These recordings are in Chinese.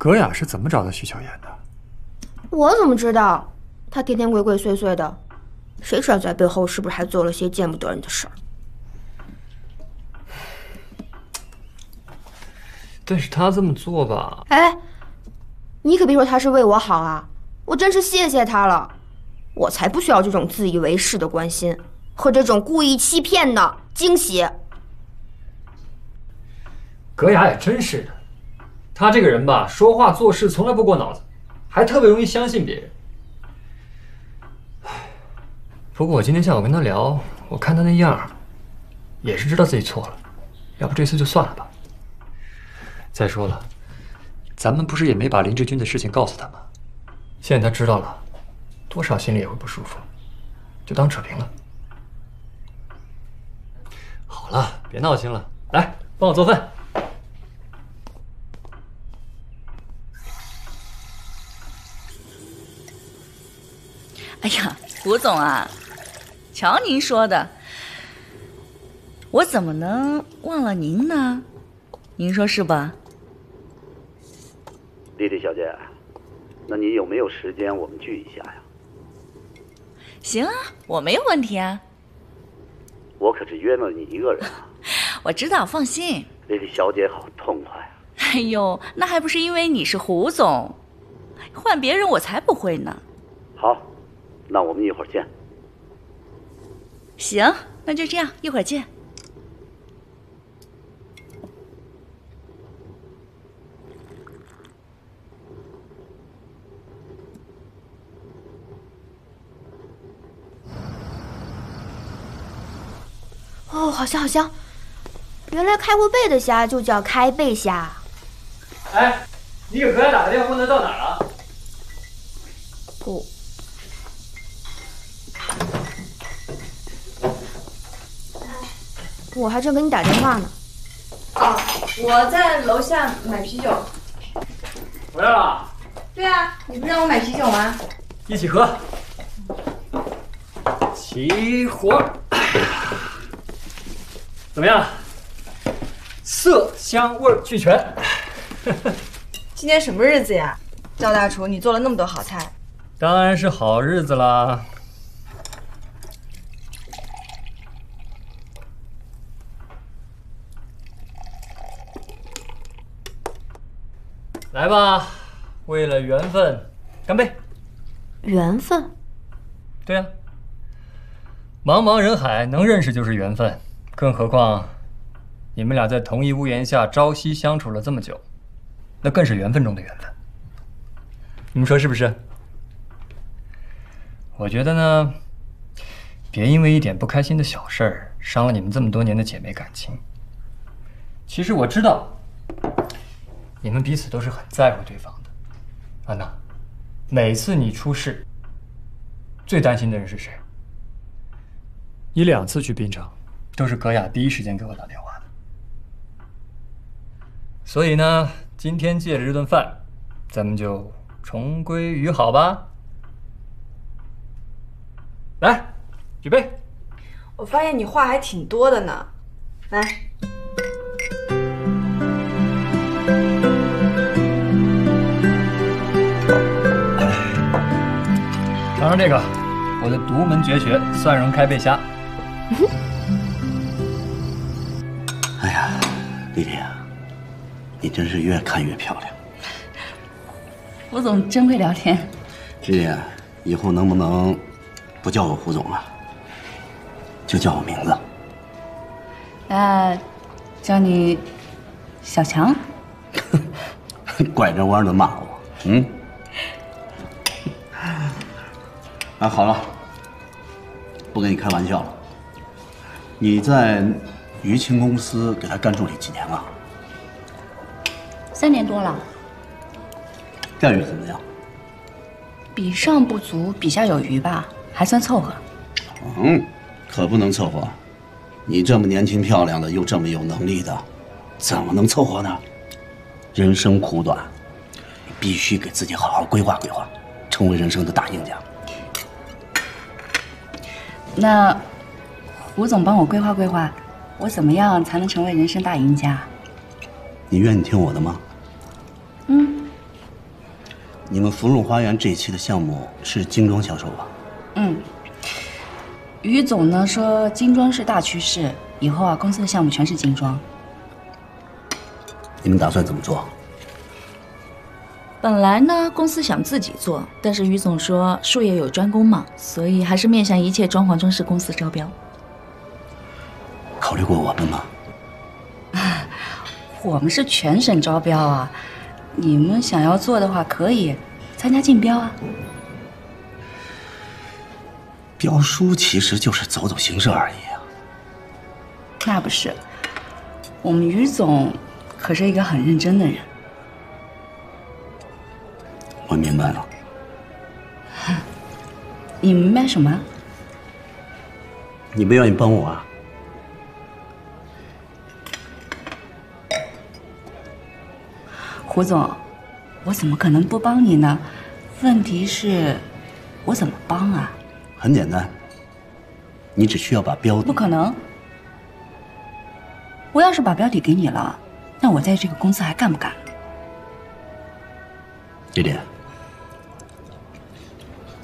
葛雅是怎么找到徐小燕的？我怎么知道？她天天鬼鬼祟祟的，谁知道在背后是不是还做了些见不得人的事儿？但是她这么做吧……哎，你可别说她是为我好啊！我真是谢谢她了，我才不需要这种自以为是的关心和这种故意欺骗的惊喜。葛雅也真是的。 他这个人吧，说话做事从来不过脑子，还特别容易相信别人。不过我今天下午跟他聊，我看他那样，也是知道自己错了，要不这次就算了吧。再说了，咱们不是也没把林志军的事情告诉他吗？现在他知道了，多少心里也会不舒服，就当扯平了。好了，别闹心了，来帮我做饭。 哎呀，胡总啊，瞧您说的，我怎么能忘了您呢？您说是吧？丽丽小姐，那你有没有时间我们聚一下呀？行啊，我没有问题啊。我可只约了你一个人啊。我知道，放心。丽丽小姐好痛快啊！哎呦，那还不是因为你是胡总，换别人我才不会呢。好。 那我们一会儿见。行，那就这样，一会儿见。哦，好香好香！原来开过背的虾就叫开背虾。哎，你给何家打个电话问他到哪儿了？不。 我还正给你打电话呢。啊，我在楼下买啤酒。回来了？对啊，你不让我买啤酒吗？一起喝。齐活。怎么样？色香味俱全。今天什么日子呀？赵大厨，你做了那么多好菜。当然是好日子啦。 来吧，为了缘分，干杯！缘分？对呀，茫茫人海能认识就是缘分，更何况你们俩在同一屋檐下朝夕相处了这么久，那更是缘分中的缘分。你们说是不是？我觉得呢，别因为一点不开心的小事儿伤了你们这么多年的姐妹感情。其实我知道。 你们彼此都是很在乎对方的，安娜，每次你出事，最担心的人是谁？你两次去滨城，都是葛雅第一时间给我打电话的。所以呢，今天借着这顿饭，咱们就重归于好吧。来，举杯。我发现你话还挺多的呢，来。 尝尝这个，我的独门绝学蒜蓉开背虾。哎呀，丽丽啊，你真是越看越漂亮。胡总真会聊天。丽丽，以后能不能不叫我胡总了，就叫我名字？叫你小强。拐着弯的骂我，嗯。 啊，好了，不跟你开玩笑了。你在于清公司给他干助理几年了？3年多了。待遇怎么样？比上不足，比下有余吧，还算凑合。嗯，可不能凑合。你这么年轻漂亮的，又这么有能力的，怎么能凑合呢？人生苦短，你必须给自己好好规划规划，成为人生的大赢家。 那胡总帮我规划规划，我怎么样才能成为人生大赢家？你愿意听我的吗？嗯，你们芙蓉花园这一期的项目是精装销售吧？嗯，于总呢说精装是大趋势，以后啊公司的项目全是精装。你们打算怎么做？本来呢公司想自己做，但是于总说术业有专攻嘛，所以还是面向一切装潢装饰公司招标。考虑过我们吗？我们是全省招标啊。 你们想要做的话，可以参加竞标啊。标书其实就是走走形式而已啊。那不是，我们于总可是一个很认真的人。我明白了。你明白什么？你不愿意帮我啊？ 胡总，我怎么可能不帮你呢？问题是，我怎么帮啊？很简单，你只需要把标底。不可能！我要是把标底给你了，那我在这个公司还干不干？姐姐，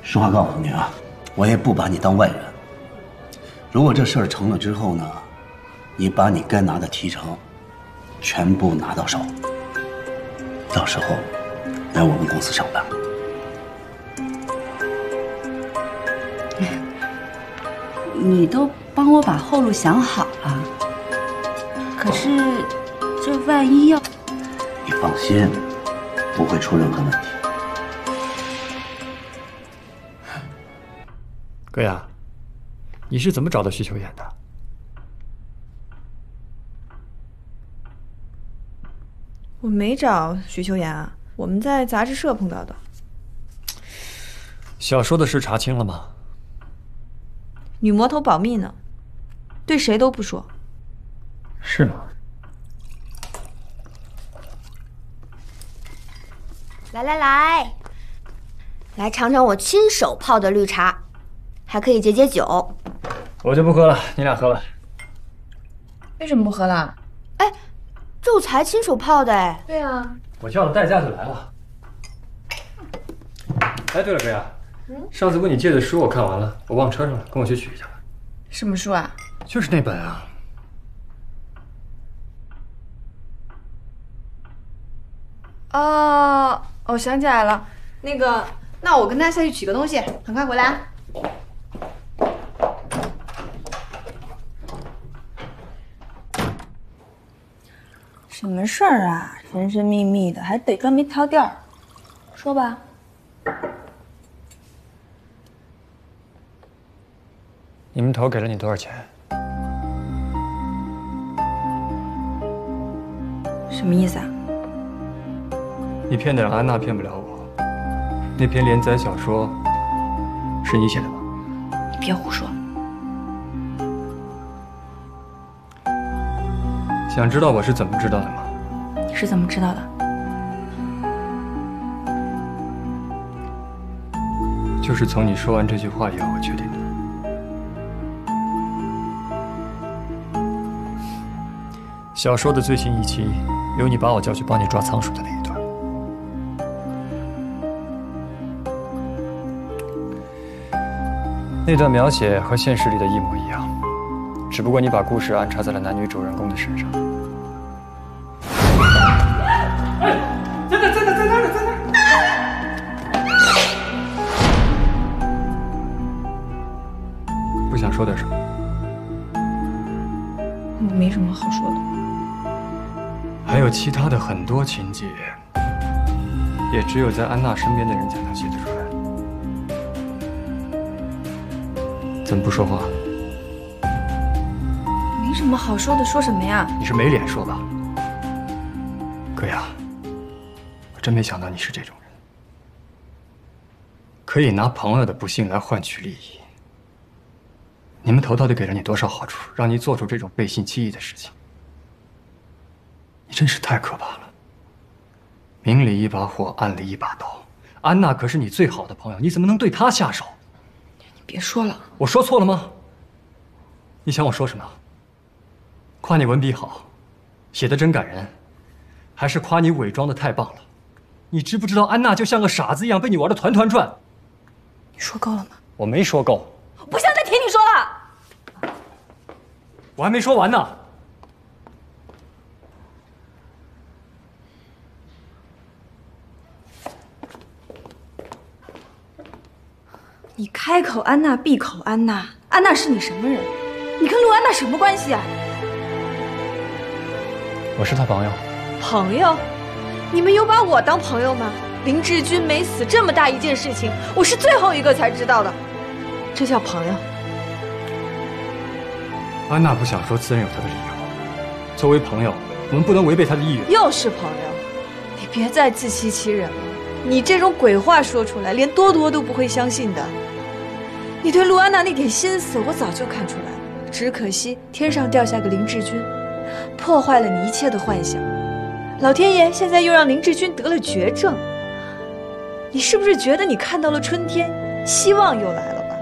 实话告诉你啊，我也不把你当外人。如果这事儿成了之后呢，你把你该拿的提成全部拿到手。 到时候来我们公司上班。你都帮我把后路想好了，可是这万一要……你放心，不会出任何问题。哥呀，你是怎么找到徐秋妍的？ 我没找徐秋妍啊，我们在杂志社碰到的。小说的事查清了吗？女魔头保密呢，对谁都不说。是吗？来来来，来尝尝我亲手泡的绿茶，还可以解解酒。我就不喝了，你俩喝吧。为什么不喝了？哎。 这才亲手泡的哎！对啊，我叫了代驾就来了。哎，对了，哥呀，上次问你借的书我看完了，我忘车上了，跟我去取一下吧。什么书啊？就是那本啊。哦，我想起来了，那个，那我跟他下去取个东西，很快回来啊。 什么事儿啊，神神秘秘的，还得专门挑调儿，说吧。你们头给了你多少钱？什么意思啊？你骗得了安娜，骗不了我。那篇连载小说是你写的吧？你别胡说。 想知道我是怎么知道的吗？你是怎么知道的？就是从你说完这句话以后，我确定的。小说的最新一期，有你把我叫去帮你抓仓鼠的那一段。那段描写和现实里的一模一样，只不过你把故事安插在了男女主人公的身上。 说点什么？我没什么好说的。还有其他的很多情节，也只有在安娜身边的人才能写得出来。怎么不说话？没什么好说的，说什么呀？你是没脸说吧？哥呀，我真没想到你是这种人，可以拿朋友的不幸来换取利益。 你们头到底给了你多少好处，让你做出这种背信弃义的事情？你真是太可怕了！明里一把火，暗里一把刀。安娜可是你最好的朋友，你怎么能对她下手？你别说了，我说错了吗？你想我说什么？夸你文笔好，写的真感人，还是夸你伪装的太棒了？你知不知道安娜就像个傻子一样被你玩得团团转？你说够了吗？我没说够。我不想再听你说了。我还没说完呢。你开口安娜，闭口安娜。安娜是你什么人？你跟陆安娜什么关系啊？我是她朋友。朋友？ 你们有把我当朋友吗？林志军没死，这么大一件事情，我是最后一个才知道的，这叫朋友？安娜不想说，自然有她的理由。作为朋友，我们不能违背她的意愿。又是朋友，你别再自欺欺人了。你这种鬼话说出来，连多多都不会相信的。你对陆安娜那点心思，我早就看出来了。只可惜天上掉下个林志军，破坏了你一切的幻想。 老天爷现在又让林志军得了绝症，你是不是觉得你看到了春天，希望又来了吧？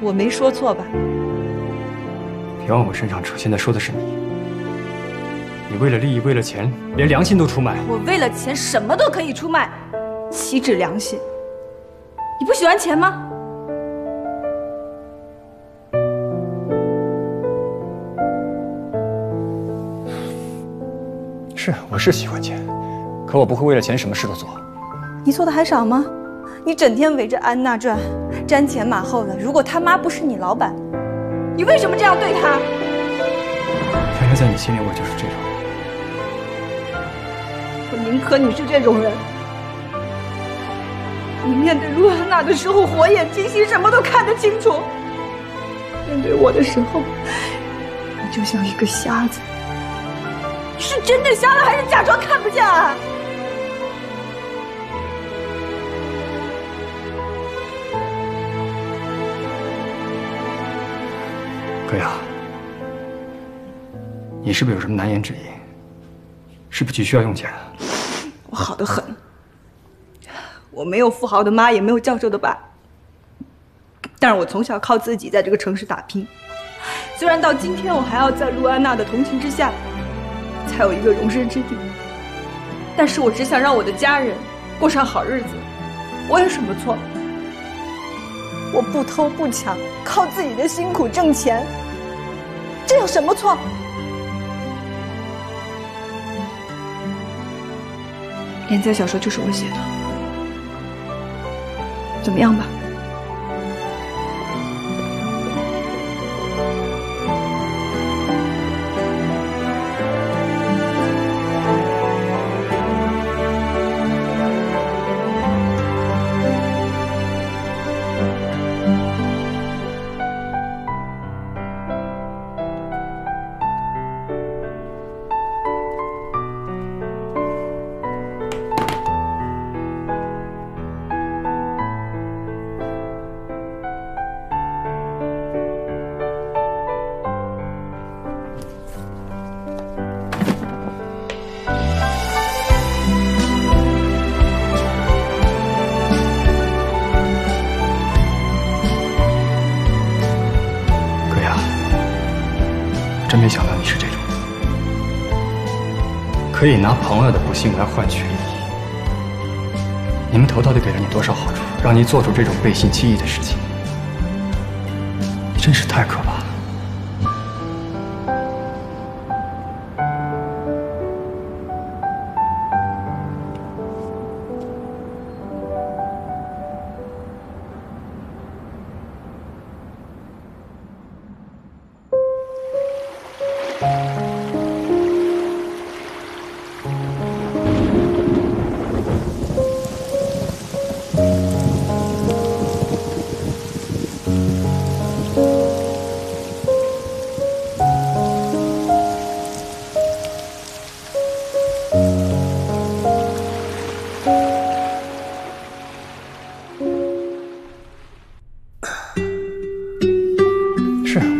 我没说错吧？别往我身上扯，现在说的是你。你为了利益，为了钱，连良心都出卖。我为了钱什么都可以出卖，岂止良心？你不喜欢钱吗？ 是，我是喜欢钱，可我不会为了钱什么事都做。你做的还少吗？你整天围着安娜转，瞻前马后的。如果他妈不是你老板，你为什么这样对她？反正在你心里，我就是这种人。我宁可你是这种人。你面对陆安娜的时候火眼金睛，什么都看得清楚；面对我的时候，你就像一个瞎子。 是真的瞎了，还是假装看不见啊？哥呀，你是不是有什么难言之隐？是不是急需要用钱？我好得很，我没有富豪的妈，也没有教授的爸，但是我从小靠自己在这个城市打拼。虽然到今天我还要在陆安娜的同情之下。 才有一个容身之地，但是我只想让我的家人过上好日子。我有什么错？我不偷不抢，靠自己的辛苦挣钱，这有什么错？连载小说就是我写的，怎么样吧？ 可以拿朋友的不幸来换取利益。你们头到底给了你多少好处，让你做出这种背信弃义的事情？你真是太可怕了。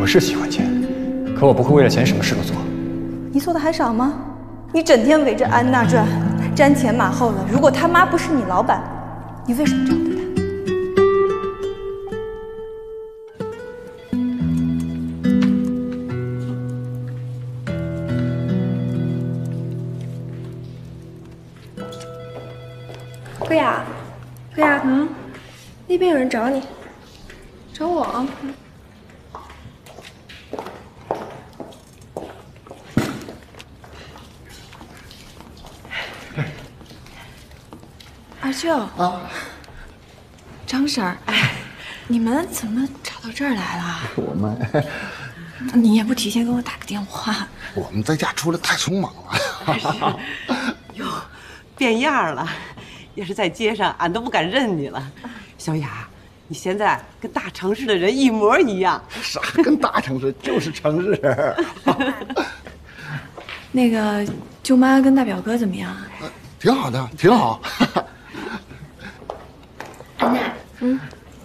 是喜欢钱，可我不会为了钱什么事都做。你做的还少吗？你整天围着安娜转，瞻前马后的。如果他妈不是你老板，你为什么这样对她？何雅，何雅，那边有人找你，找我啊。二舅啊，张婶儿，哎，你们怎么找到这儿来了？我们，你也不提前跟我打个电话。我们在家出来太匆忙了。哟，变样了，要是在街上，俺都不敢认你了。小雅，你现在跟大城市的人一模一样。啥？跟大城市就是城市人。那个舅妈跟大表哥怎么样？ 挺好的，挺好。安奈，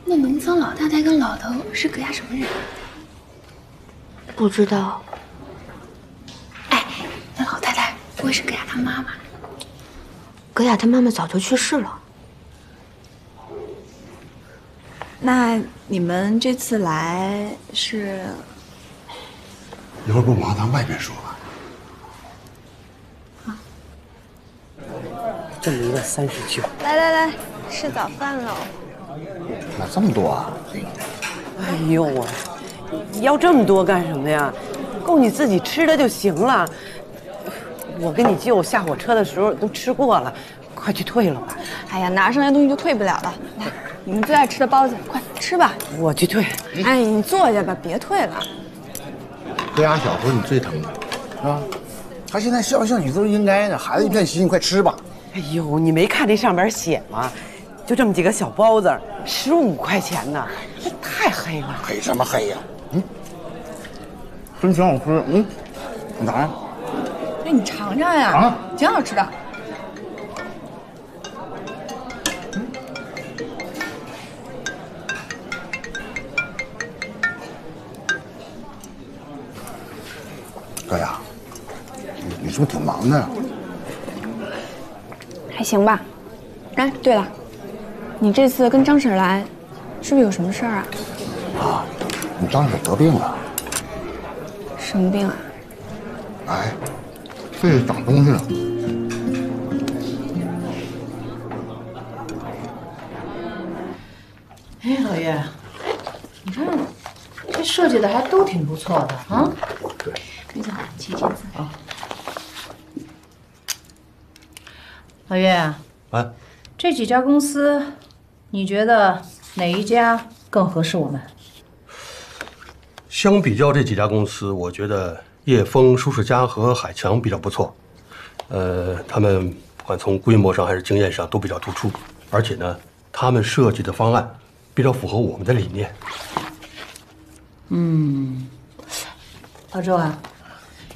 那农村老太太跟老头是葛家什么人？不知道。哎，那老太太不会是葛家她妈妈？葛家她妈妈早就去世了。那你们这次来是？一会儿不忙，咱外边说吧。 这么一个39，来，吃早饭喽！哪这么多啊？哎呦我，要这么多干什么呀？够你自己吃的就行了。我跟你舅下火车的时候都吃过了，快去退了吧。哎呀，拿上来东西就退不了了。来，你们最爱吃的包子，快吃吧。我去退。哎，你坐下吧，别退了。这俩小时候你最疼的，是吧？他现在孝敬你都是应该的，孩子一片心，你快吃吧。 哎呦，你没看这上面写吗？就这么几个小包子，15块钱呢，这太黑了。黑什么黑呀？真挺好吃。你尝尝。哎，你尝尝呀。啊，挺好吃的。哥呀，你是不是挺忙的呀？ 还行吧。哎，对了，你这次跟张婶来，是不是有什么事儿啊？啊，你张婶得病了。什么病啊？哎，肺里长东西了。哎，老岳，你看这设计的还都挺不错的啊。对。李总，请签字啊。 老岳啊，这几家公司，你觉得哪一家更合适我们？相比较这几家公司，我觉得叶枫、舒适佳和海强比较不错。他们不管从规模上还是经验上都比较突出，而且呢，他们设计的方案比较符合我们的理念。老周啊，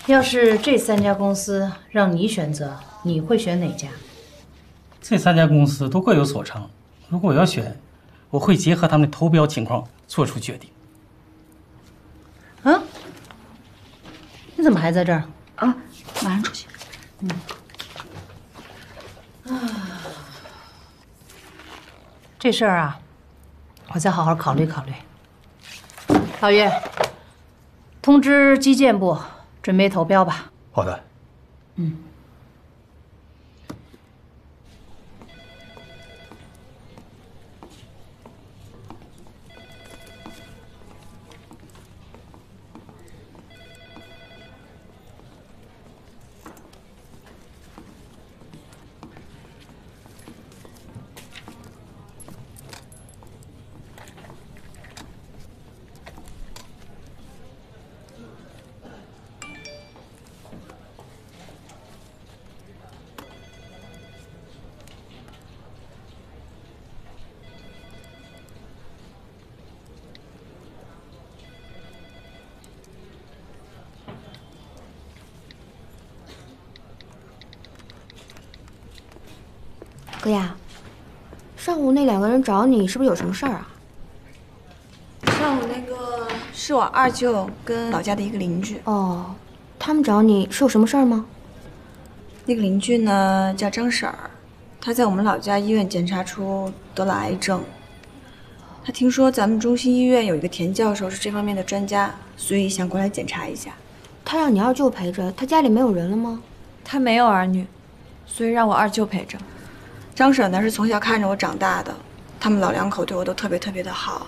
要是这3家公司让你选择，你会选哪家？ 这3家公司都各有所长，如果我要选，我会结合他们的投标情况做出决定。啊？你怎么还在这儿？啊，马上出去。这事儿啊，我再好好考虑考虑。老岳，通知基建部准备投标吧。好的。哥呀，上午那2个人找你，是不是有什么事儿啊？上午那个是我二舅跟老家的一个邻居。哦，他们找你是有什么事儿吗？那个邻居呢叫张婶儿，她在我们老家医院检查出得了癌症。她听说咱们中心医院有一个田教授是这方面的专家，所以想过来检查一下。她让你二舅陪着，她家里没有人了吗？她没有儿女，所以让我二舅陪着。张婶呢是从小看着我长大的，他们老两口对我都特别的好。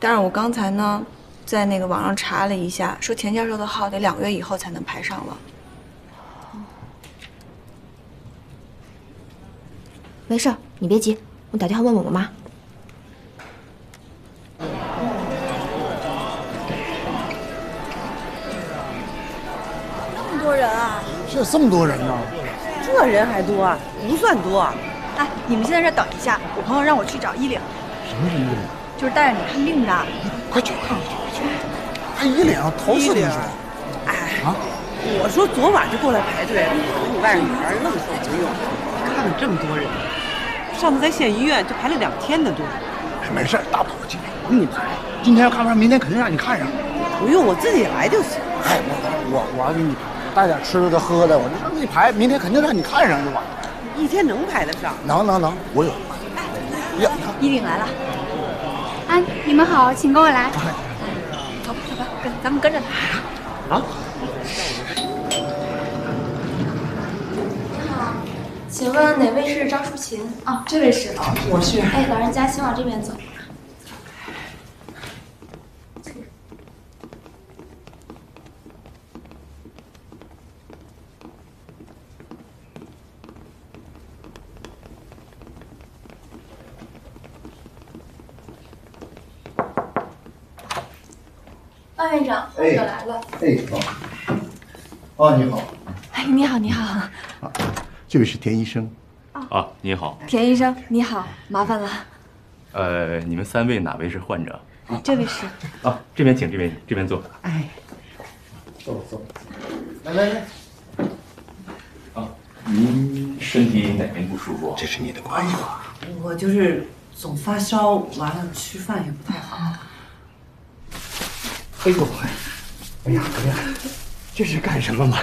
但是我刚才呢，在那个网上查了一下，说钱教授的号得2个月以后才能排上网。没事，你别急，我打电话问问我妈。 这这么多人呢，这人还多啊，不算多。哎，你们现在这等一下，我朋友让我去找依岭。什么是依岭？就是带着你看病的。快去快去！哎，依岭头是你说。哎啊！我说昨晚就过来排队，你外甥女儿愣说没用。看了这么多人，上次在县医院就排了2天的队。哎，没事，大不了今天不用你排，今天要看完，明天肯定让你看上。不用，我自己来就行。哎，我要给你排。 带点吃的喝的，我就让你排，明天肯定让你看上就完了。一天能排得上？能，我有。哎，依岭来了。啊，你们好，请跟我来。走吧走吧，咱们跟着他。啊？你好，请问哪位是张淑琴？啊，这位是。我是。哎，老人家，请往这边走。 范院长，我来了。哎，好。哦，你好。哎，你好，你好。啊，这位是田医生。啊，你好。田医生，你好，麻烦了。你们3位哪位是患者？这位是。啊，这边请，这边坐。哎，坐。来。啊，您身体哪边不舒服？这是你的关系吧？我就是总发烧，完了吃饭也不太好。 哎呦喂！哎呀，哎呀，这是干什么嘛？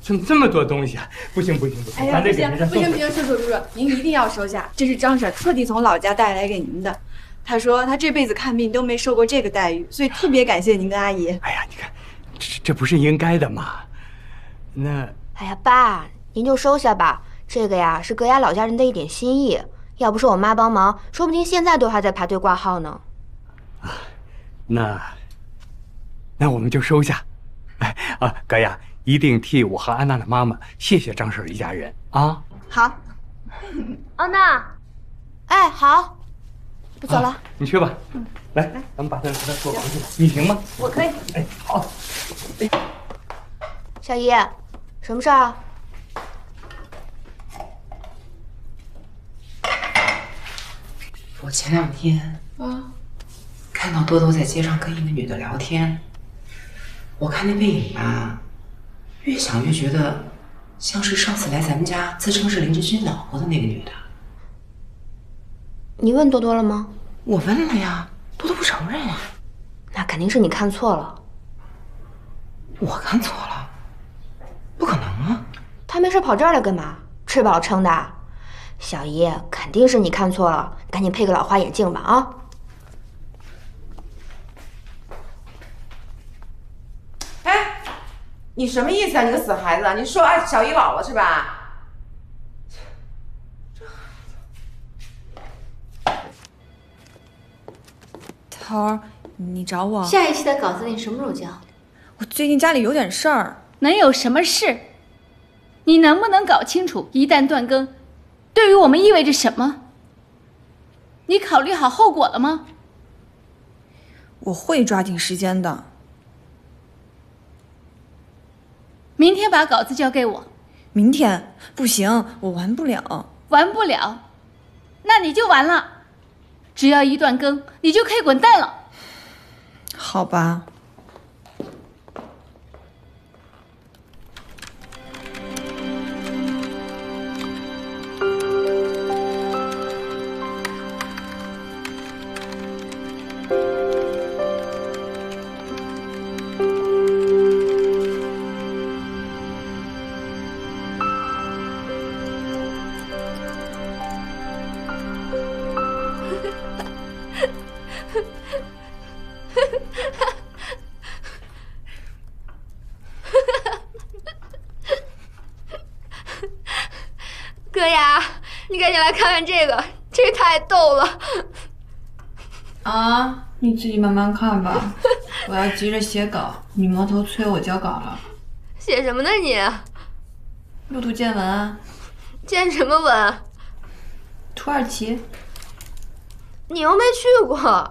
怎么这么多东西啊？不行，咱得给人家送。不行，叔叔，您一定要收下，这是张婶特地从老家带来给您的。她说她这辈子看病都没受过这个待遇，所以特别感谢您跟阿姨。哎呀，你看，这不是应该的吗？那……哎呀，爸，您就收下吧。这个呀，是各家老家人的一点心意。要不是我妈帮忙，说不定现在都还在排队挂号呢。啊，那…… 那我们就收下，哎啊，哥呀，一定替我和安娜的妈妈谢谢张婶一家人啊！好，安娜，哎，好，我走了，你去吧。嗯，来，咱们把这给他做完去吧，你行吗？我可以。哎，好。哎，小姨，什么事儿？我前2天啊，看到多多在街上跟一个女的聊天。 我看那背影吧，越想越觉得像是上次来咱们家自称是林志军老婆的那个女的。你问多多了吗？我问了呀，多多不承认呀。那肯定是你看错了。我看错了？不可能啊！他没事跑这儿来干嘛？吃饱撑的。小姨，肯定是你看错了，赶紧配个老花眼镜吧啊！ 你什么意思啊？你个死孩子！你说爱小姨姥姥是吧？这孩子，头儿，你找我？下一期的稿子你什么时候交？我最近家里有点事儿。能有什么事？你能不能搞清楚，一旦断更，对于我们意味着什么？你考虑好后果了吗？我会抓紧时间的。 明天把稿子交给我。明天不行，我完不了。完不了，那你就完了。只要一断更，你就可以滚蛋了。好吧。哥呀，你赶紧来看看这个，这个太逗了。啊，你自己慢慢看吧，我要急着写稿。女魔头催我交稿了。写什么呢你？路途见闻啊。见什么闻？土耳其。你又没去过。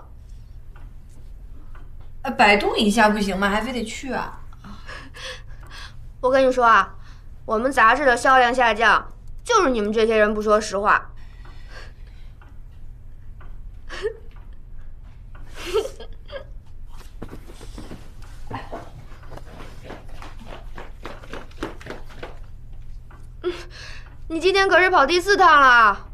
百度一下不行吗？还非得去啊！我跟你说啊，我们杂志的销量下降，就是你们这些人不说实话。你今天可是跑第4趟了。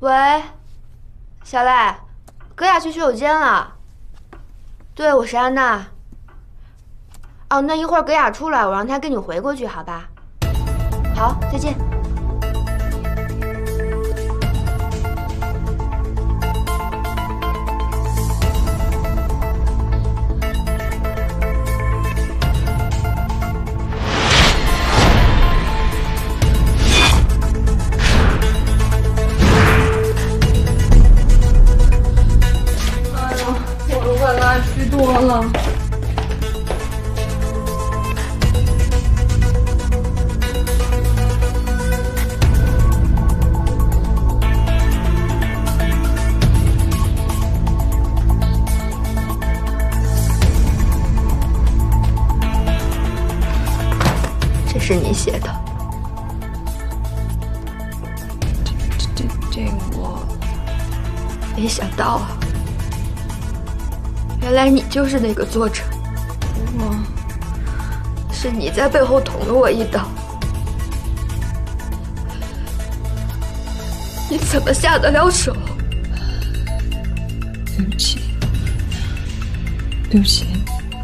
喂，小赖，葛雅去洗手间了。对，我是安娜。哦，那一会儿葛雅出来，我让她跟你回过去，好吧？好，再见。是你写的？这我没想到啊！原来你就是那个作者。是你在背后捅了我一刀。你怎么下得了手？对不起，对不起，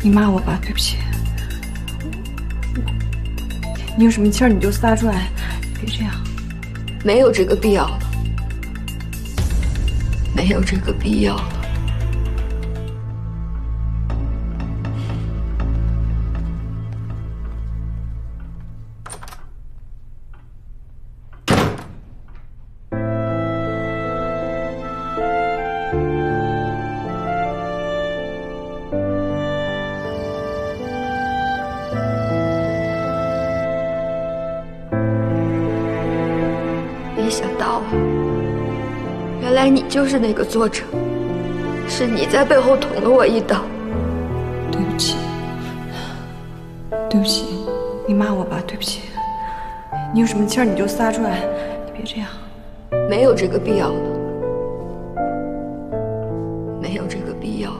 你骂我吧，对不起。 你有什么气儿你就撒出来，别这样，没有这个必要了，没有这个必要了。就是那个作者，是你在背后捅了我一刀。对不起，对不起，你骂我吧，对不起。你有什么气儿你就撒出来，你别这样，没有这个必要了，没有这个必要了。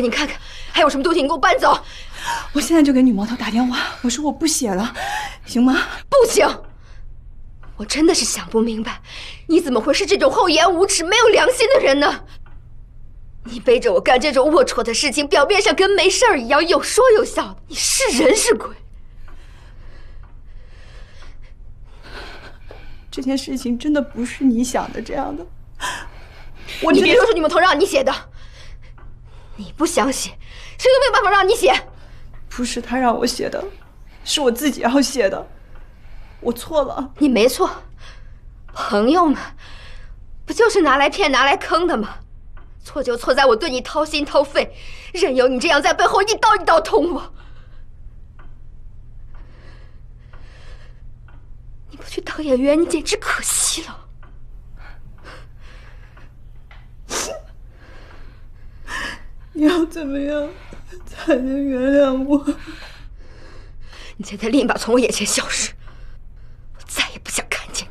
你看看，还有什么东西你给我搬走！我现在就给女魔头打电话，我说我不写了，行吗？不行！我真的是想不明白，你怎么会是这种厚颜无耻、没有良心的人呢？你背着我干这种龌龊的事情，表面上跟没事儿一样，有说有笑的，你是人是鬼？这件事情真的不是你想的这样的。你别说是女魔头让你写的。 你不想写，谁都没有办法让你写。不是他让我写的，是我自己要写的。我错了。你没错，朋友嘛，不就是拿来骗、拿来坑的吗？错就错在我对你掏心掏肺，任由你这样在背后一刀一刀捅我。你不去当演员，你简直可惜了。要怎么样才能原谅我？你现在立马从我眼前消失，我再也不想看见你。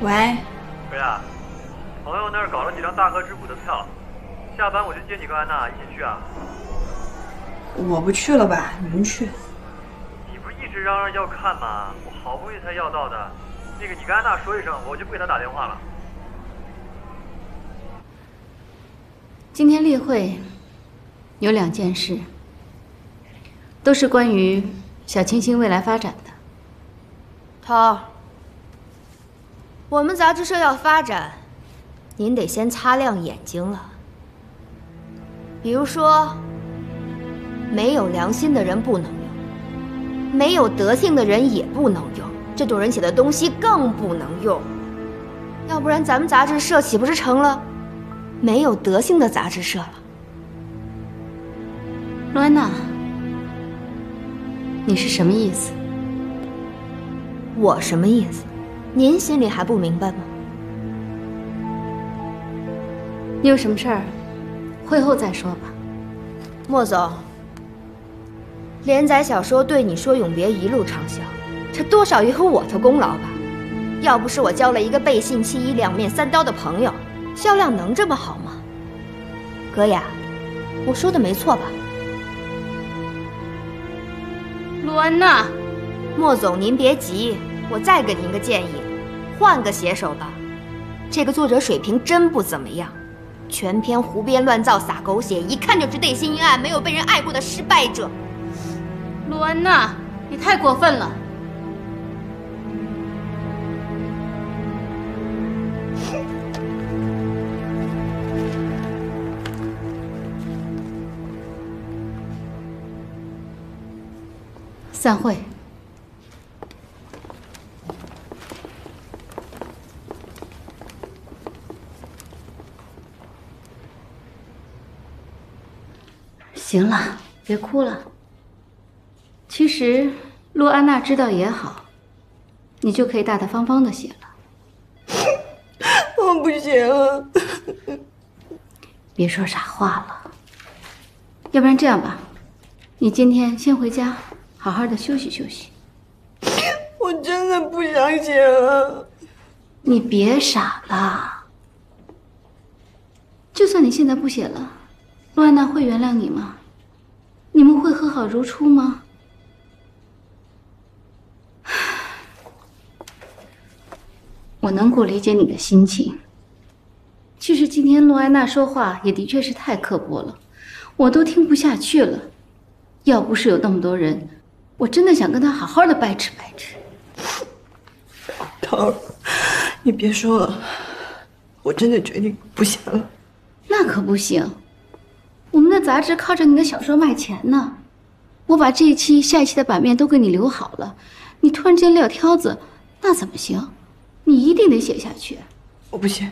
喂，瑞啊，朋友那儿搞了几张大河之谷的票，下班我去接你跟安娜，一起去啊。我不去了吧，你们去。你不是一直嚷嚷要看吗？我好不容易才要到的。那个，你跟安娜说一声，我就不给她打电话了。今天例会有两件事，都是关于小清新未来发展的。涛儿。 我们杂志社要发展，您得先擦亮眼睛了。比如说，没有良心的人不能用，没有德性的人也不能用，这种人写的东西更不能用。要不然咱们杂志社岂不是成了没有德性的杂志社了？罗安娜，你是什么意思？我什么意思？ 您心里还不明白吗？你有什么事儿，会后再说吧。莫总，连载小说对你说永别一路畅销，这多少也有我的功劳吧？要不是我交了一个背信弃义、两面三刀的朋友，销量能这么好吗？格雅，我说的没错吧？陆安娜，莫总您别急，我再给您个建议。 换个写手吧，这个作者水平真不怎么样，全篇胡编乱造、撒狗血，一看就是内心阴暗、没有被人爱过的失败者。陆安娜，你太过分了！散会。 行了，别哭了。其实陆安娜知道也好，你就可以大大方方的写了。我不行了。别说傻话了。要不然这样吧，你今天先回家，好好的休息休息。我真的不想写了。你别傻了。就算你现在不写了，陆安娜会原谅你吗？ 你们会和好如初吗？我能够理解你的心情。其实今天陆安娜说话也的确是太刻薄了，我都听不下去了。要不是有那么多人，我真的想跟她好好的掰扯掰扯。桃儿，你别说了，我真的决定不写了。那可不行。 我们的杂志靠着你的小说卖钱呢，我把这一期、下一期的版面都给你留好了，你突然间撂挑子，那怎么行？你一定得写下去。我不写。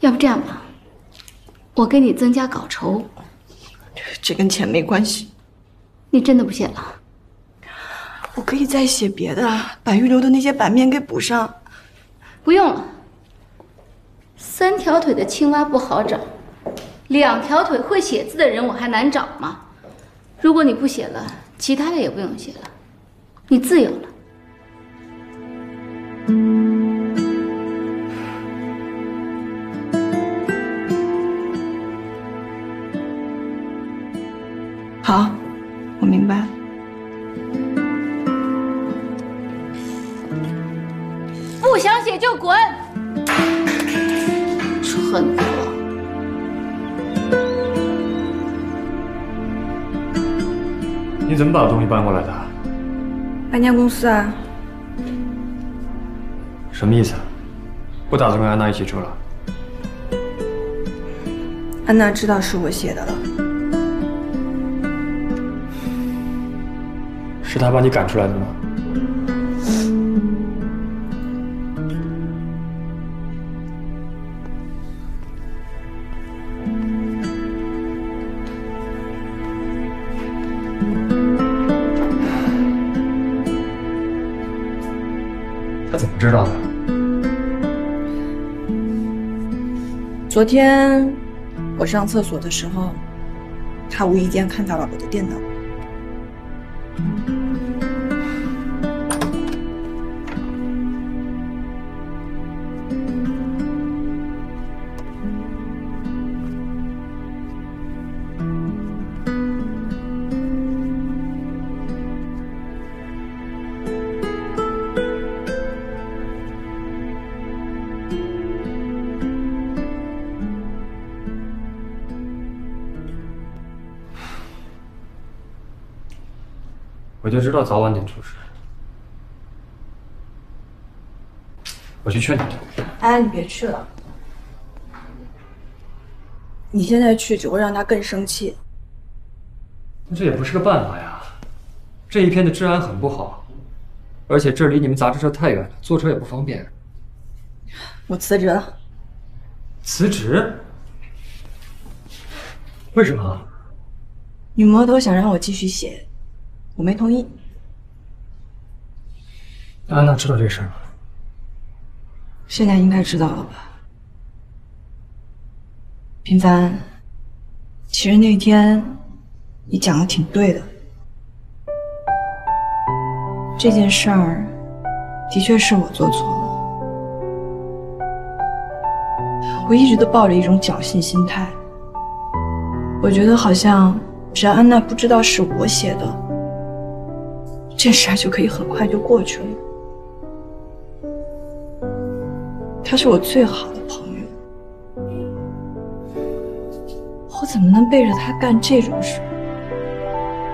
要不这样吧，我给你增加稿酬。这跟钱没关系。你真的不写了？我可以再写别的，把预留的那些版面给补上。不用了。三条腿的青蛙不好找，两条腿会写字的人我还难找吗？如果你不写了，其他的也不用写了，你自由了。 好，我明白了。不想写就滚！蠢货！你怎么把东西搬过来的？搬家公司啊。 什么意思？不打算跟安娜一起住了？安娜知道是我写的了，是她把你赶出来的吗？她怎么知道的？ 昨天我上厕所的时候，他无意间看到了我的电脑。我就知道早晚得出事。我去劝你。哎，你别去了。你现在去只会让他更生气。那这也不是个办法呀。这一片的治安很不好，而且这离你们杂志社太远了，坐车也不方便。我辞职了。辞职？为什么？女魔头想让我继续写。 我没同意。安娜知道这事儿吗？现在应该知道了吧？平凡，其实那天你讲的挺对的。这件事儿的确是我做错了。我一直都抱着一种侥幸心态，我觉得好像只要安娜不知道是我写的。 这事儿就可以很快就过去了。他是我最好的朋友，我怎么能背着他干这种事？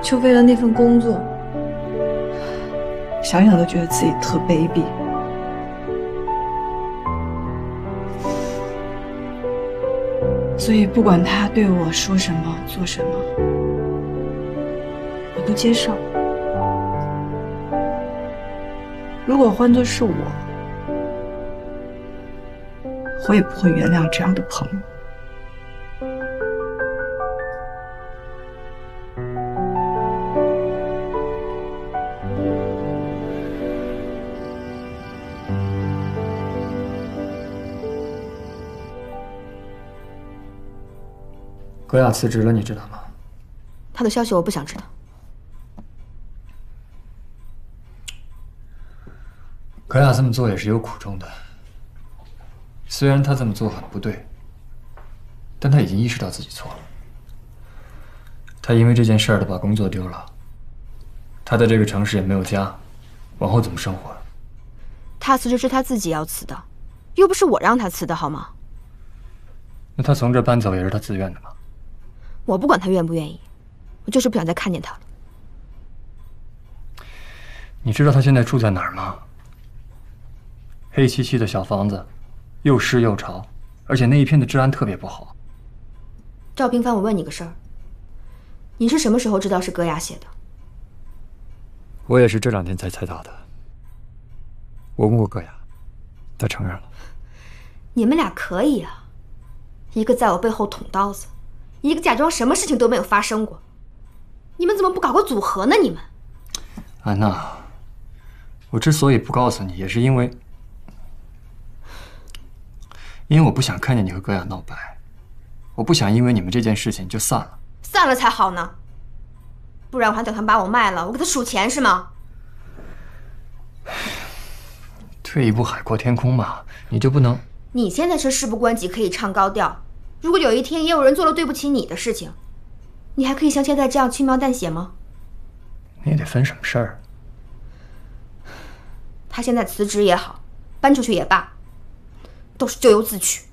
就为了那份工作，想想都觉得自己特卑鄙。所以不管他对我说什么、做什么，我都接受。 如果换作是我，我也不会原谅这样的朋友。葛雅辞职了，你知道吗？她的消息我不想知道。 葛雅这么做也是有苦衷的。虽然她这么做很不对，但她已经意识到自己错了。她因为这件事儿把工作丢了，她在这个城市也没有家，往后怎么生活？她辞职是她自己要辞的，又不是我让她辞的，好吗？那她从这搬走也是她自愿的吗？我不管她愿不愿意，我就是不想再看见她了。你知道她现在住在哪儿吗？ 黑漆漆的小房子，又湿又潮，而且那一片的治安特别不好。赵平凡，我问你个事儿，你是什么时候知道是葛雅写的？我也是这两天才猜到的。我问过葛雅，他承认了。你们俩可以啊，一个在我背后捅刀子，一个假装什么事情都没有发生过。你们怎么不搞个组合呢？你们。安娜，我之所以不告诉你，也是因为我不想看见你和葛雅闹掰，我不想因为你们这件事情就散了。散了才好呢，不然我还等他把我卖了，我给他数钱是吗？退一步海阔天空嘛，你就不能？你现在是事不关己可以唱高调，如果有一天也有人做了对不起你的事情，你还可以像现在这样轻描淡写吗？你也得分什么事儿。他现在辞职也好，搬出去也罢。都是咎由自取。